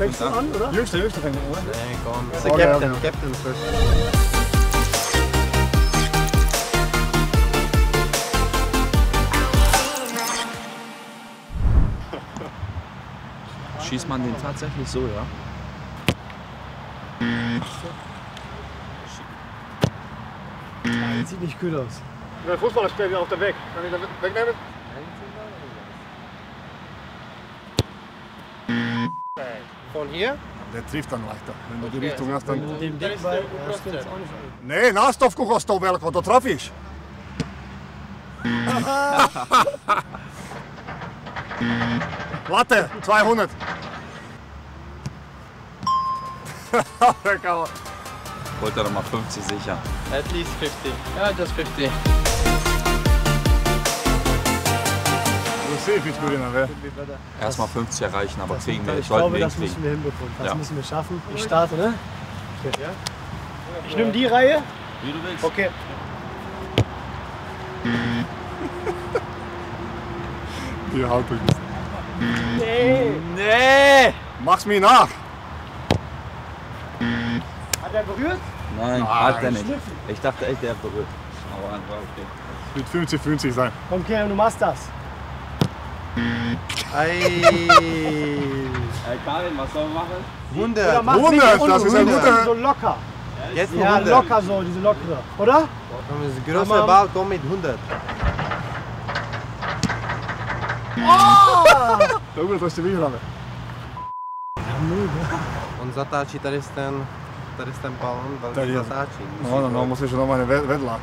Jüngste fängt an, oder? Jüngste fängt an, oder? Nee, komm. Das ist der Captain, ja. Captain first. Schießt man den tatsächlich so, ja? Das sieht nicht gut aus. Der Fußballer spielt ja auf der Weg. Kann ich den wegnehmen? Von hier? Der trifft dann leichter. Wenn du die Richtung hast, dann... Nee, nastavku kostou velko, to trafíš. Latte, 200. Wollte doch mal 50 sicher. At least 50. Ja, just 50. Erstmal 50 erreichen, aber kriegen wir. Ich glaube, das müssen wir hinbekommen. Das müssen wir schaffen. Ich starte, ne? Ja. Ich nehme die Reihe. Wie du willst. Okay. Die Haut durch. Nee. Nee. Mach's mir nach. Hat er berührt? Nein, hat er nicht. Ich dachte echt, der hat berührt. Aber war okay. Wird 50-50 sein. Komm, Kerem, du machst das. Ey. Karin, was soll man machen? 100. 100, das ist ein guter. So locker. Jetzt ja, locker so, diese lockere. Oder? Wenn ein großer Ball kommt mit 100. To byl prostě výhrané. On zatáčí tady ten balón, velmi zatáčí. No, musíš ho normálně vedla.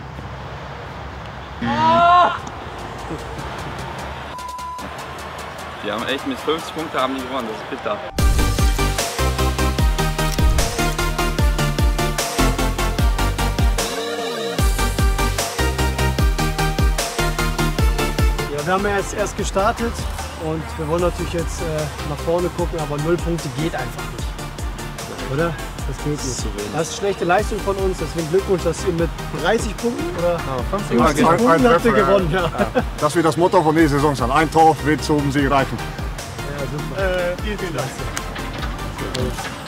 Die haben echt mit 50 Punkten haben die gewonnen, das ist bitter. Wir haben ja jetzt erst gestartet und wir wollen natürlich jetzt nach vorne gucken, aber 0 Punkte geht einfach nicht, oder? Das geht nicht. Das ist schlechte Leistung von uns, deswegen Glückwunsch, dass ihr mit 30 Punkten oder 50 Punkten habt ihr gewonnen. Ja. Ja. Das wird das Motto von dieser Saison sein, ein Tor wird zum Sieg reichen. Ja, super. Vielen Dank.